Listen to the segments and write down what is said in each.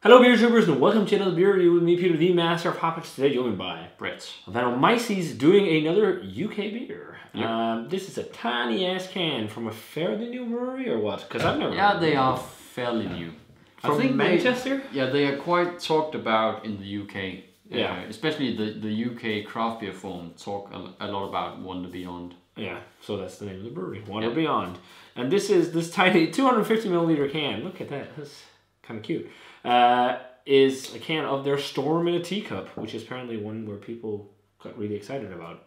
Hello beer tubers and welcome to another beer review with me, Peter, the master of hoppage. Today joined by Brett Van Omyces doing another UK beer. Yep. This is a tiny ass can from a fairly new brewery or what? Because I've never. Yeah, they are fairly new. From I think Manchester. They are quite talked about in the UK. Yeah, especially the UK craft beer forum talk a lot about Wonder Beyond. Yeah, so that's the name of the brewery, Wonder Beyond. And this is this tiny 250 milliliter can. Look at that. That's kind of cute. Is a can of their Storm in a Teacup, which is apparently one where people got really excited about.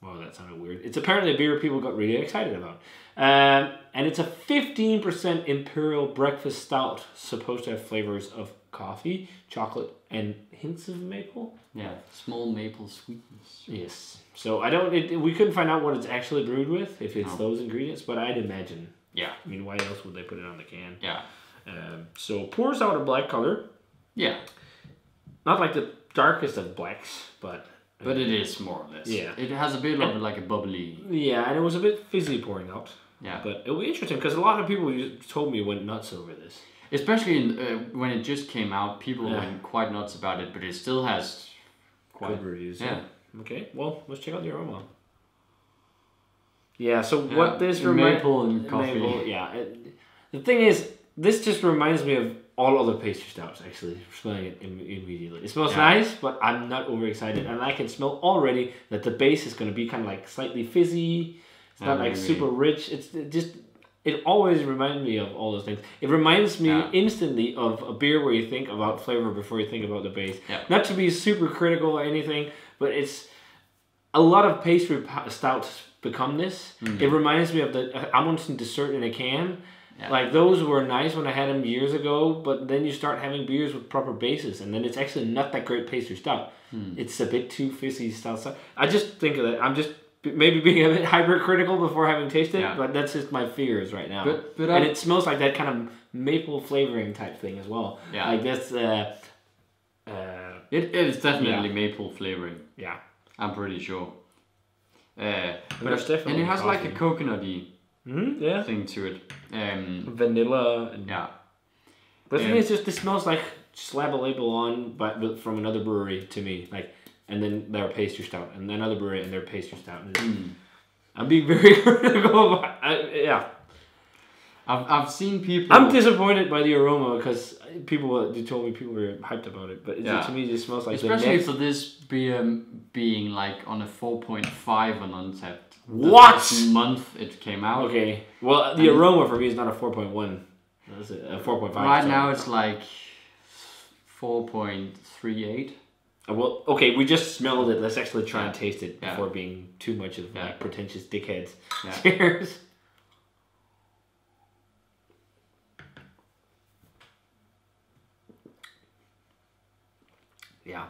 Wow, that sounded weird. It's apparently a beer people got really excited about. And it's a 15% imperial breakfast stout, supposed to have flavors of coffee, chocolate, and hints of maple. Yeah, small maple sweetness. Yes. So I don't. We couldn't find out what it's actually brewed with, if it's those ingredients, but I'd imagine. Yeah. I mean, why else would they put it on the can? Yeah. So pours out a black color. Yeah. Not like the darkest of blacks, but it is more or less. Yeah. It has a bit of like a bubbly. Yeah, and it was a bit fizzy pouring out. Yeah. But it'll be interesting because a lot of people told me went nuts over this. Especially in, when it just came out, people went quite nuts about it, but it still has quite good reviews. Yeah. Okay. Well, let's check out the aroma. Yeah. So what this reminds maple and coffee. Maple, yeah. The thing is. This just reminds me of all other pastry stouts, actually, smelling it immediately. It smells nice, but I'm not overexcited. And I can smell already that the base is going to be kind of like slightly fizzy. It's not like super rich. It always reminds me of all those things. It reminds me instantly of a beer where you think about flavor before you think about the base. Yeah. Not to be super critical or anything, but it's a lot of pastry stouts become this. It reminds me of the Amundsen dessert in a can. Yeah. Like those were nice when I had them years ago, but then you start having beers with proper bases, and then it's actually not that great pastry stout. It's a bit too fizzy stout. I just think of that. I'm just maybe being a bit hypercritical before having tasted it, but that's just my fears right now. But and it smells like that kind of maple flavoring type thing as well. Yeah, like that's it is definitely maple flavoring. Yeah, I'm pretty sure. But it has coffee. Like a coconutty. Thing to it. Vanilla. And But the thing is, just this smells like slab a label on, but from another brewery to me, like, and then their pastry stout, and another brewery and their pastry stout. And I'm being very critical. I've seen people. I'm disappointed by the aroma because they told me people were hyped about it, but to me it just smells like. Especially for this beer being like on a 4.5 on Untappd. What month it came out? Okay. Well, the aroma for me is not a 4.1. That's a 4.5. Right now it's like 4.38. Well, okay, we just smelled it. Let's actually try and taste it before being too much of like pretentious dickheads. Cheers. Yeah.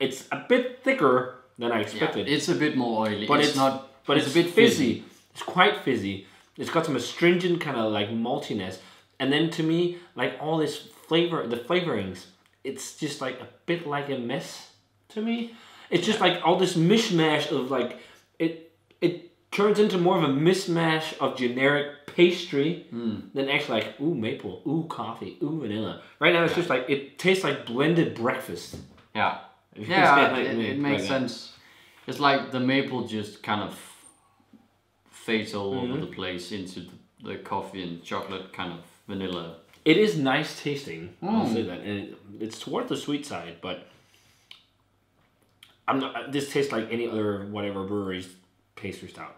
It's a bit thicker than I expected. Yeah, it's a bit more oily, but it's not. But it's a bit fizzy. It's quite fizzy. It's got some astringent kind of like maltiness, and then to me, like all this flavor, the flavorings, it's just like a bit like a mess to me. It's just like all this mishmash of like it turns into more of a mishmash of generic pastry than actually like ooh maple, ooh coffee, ooh vanilla. Right now, it's just like it tastes like blended breakfast. Yeah. Yeah, it makes sense. It's like the maple just kind of fades all over the place into the coffee and chocolate kind of vanilla. It is nice tasting, I'll say that. And it's toward the sweet side, but I'm not. This tastes like any other whatever brewery's pastry stout,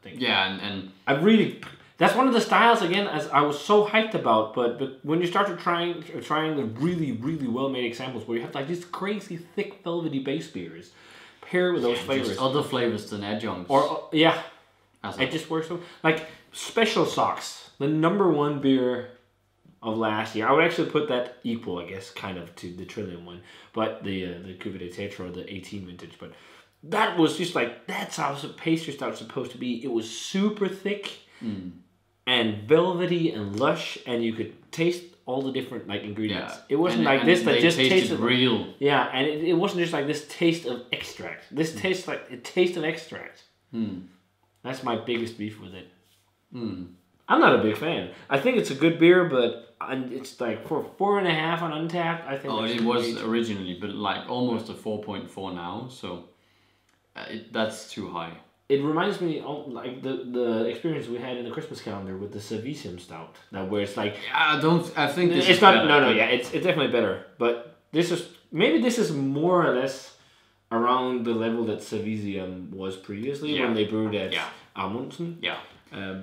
I think. Yeah, and I really. That's one of the styles again, as I was so hyped about. But when you start to trying the really well-made examples where you have like these crazy thick velvety base beers, paired with those flavors, just other flavors than adjuncts, or it just works so like Special Socks, the #1 beer of last year. I would actually put that equal, I guess, kind of to the Trillium one, but the Cuvée de Tetra, the 18 vintage, but. That was just like, that's how pastry stout was supposed to be. It was super thick and velvety and lush, and you could taste all the different like ingredients. Yeah. It wasn't like this that just tasted real. Yeah, and it wasn't just like this taste of extract. This tastes like a taste of extract. That's my biggest beef with it. I'm not a big fan. I think it's a good beer, but it's like for 4.5 on Untappd. I think. Oh, it was originally, but like almost a 4.4 now, so that's too high. It reminds me of like the experience we had in the Christmas calendar with the Cervisium stout, that where it's like I think this is not better. No, yeah, it's definitely better, but this is maybe this is more or less around the level that Cervisium was previously when they brewed at Amundsen. Yeah.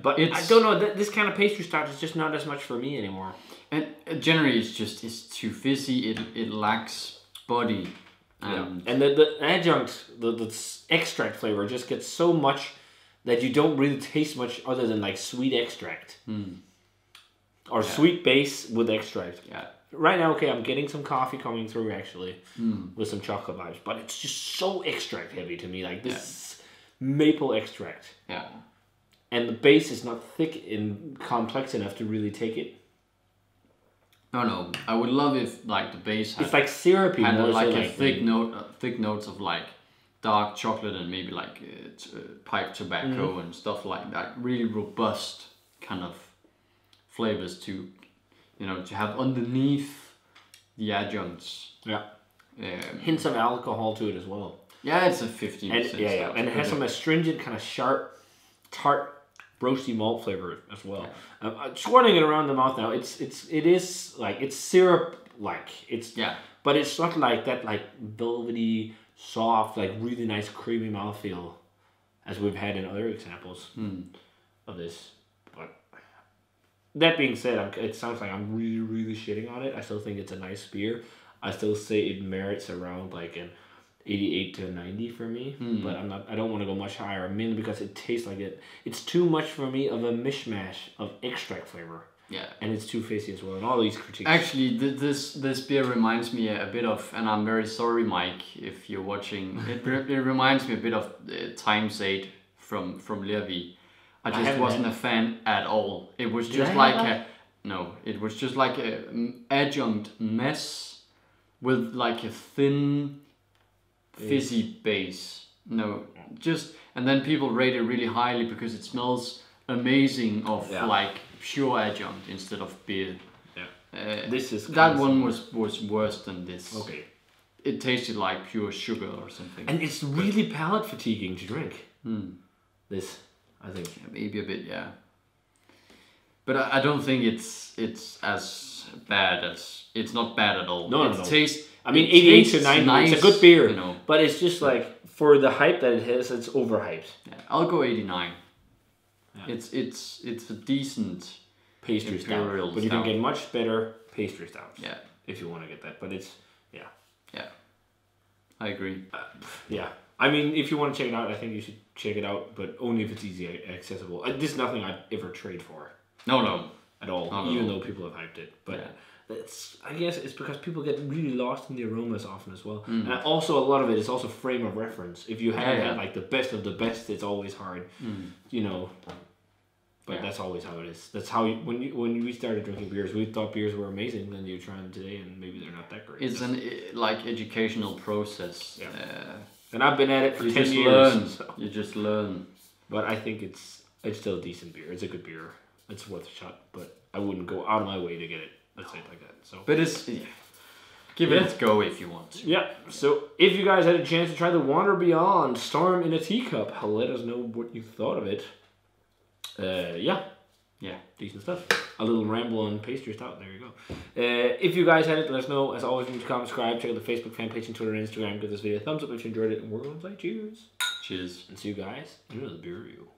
But I don't know, this kind of pastry stout is just not as much for me anymore. And generally it's too fizzy, it lacks body. And the adjunct, the extract flavor just gets so much that you don't really taste much other than like sweet extract. Or sweet base with extract. Yeah. Right now, okay, I'm getting some coffee coming through actually with some chocolate vibes, but it's just so extract heavy to me, like this maple extract. Yeah. And the base is not thick and complex enough to really take it. No. I would love if like the base had, it's like syrupy, had like a thick note, thick notes of like dark chocolate and maybe like pipe tobacco and stuff like that. Really robust kind of flavors to, you know, to have underneath the adjuncts. Yeah. Hints of alcohol to it as well. Yeah, it's a 15%. Yeah, and it has some astringent kind of sharp, tart, roasty malt flavor as well. Yeah. Swirling it around the mouth now, it is like it's syrup like. But it's not like that like velvety, soft, like really nice creamy mouthfeel as we've had in other examples of this. But that being said, it sounds like I'm really shitting on it. I still think it's a nice beer. I still say it merits around like an 88 to 90 for me, but I don't want to go much higher, mainly because it tastes like it's too much for me of a mishmash of extract flavor. Yeah. And it's too fizzy as well, and all these critiques. Actually, this beer reminds me a bit of, and I'm very sorry, Mike, if you're watching, it reminds me a bit of Times 8 from LeaVie. I just wasn't a fan at all. It was just like it was just like an adjunct mess with like a thin fizzy base. And then people rate it really highly because it smells amazing of like pure adjunct instead of beer. This is that one was worse than this. Okay, it tasted like pure sugar or something, and it's really palate fatiguing to drink. This, I think, maybe a bit, but I don't think it's as bad as it's not bad at all. No. Tastes, I mean, 88 to 90, nice, it's a good beer, you know, but it's just like, for the hype that it has, it's overhyped. Yeah, I'll go 89. Yeah. It's a decent pastry stout, but you can get much better pastry stouts. Yeah, if you want to get that, but it's I agree. I mean, if you want to check it out, I think you should check it out, but only if it's easy accessible. This is nothing I'd ever trade for. No, at all. Even though people have hyped it, but. Yeah. I guess it's because people get really lost in the aromas often as well, and also a lot of it is also frame of reference. If you haven't had like the best of the best, it's always hard, you know. But that's always how it is. That's how when we started drinking beers, we thought beers were amazing. Then you try them today, and maybe they're not that great. It's an like educational process, and I've been at it for 10 years. You just learn. But I think it's still a decent beer. It's a good beer. It's worth a shot. But I wouldn't go out of my way to get it. Let's say it like that. So, but it's give it a go if you want. Yeah. So if you guys had a chance to try the Wonder Beyond Storm in a Teacup, let us know what you thought of it. Decent stuff. A little ramble on pastry stout. There you go. If you guys had it, let us know. As always, you can comment, subscribe, check out the Facebook fan page and Twitter and Instagram. Give this video a thumbs up if you enjoyed it, and we're gonna say cheers. Cheers. And see you guys in another beer review.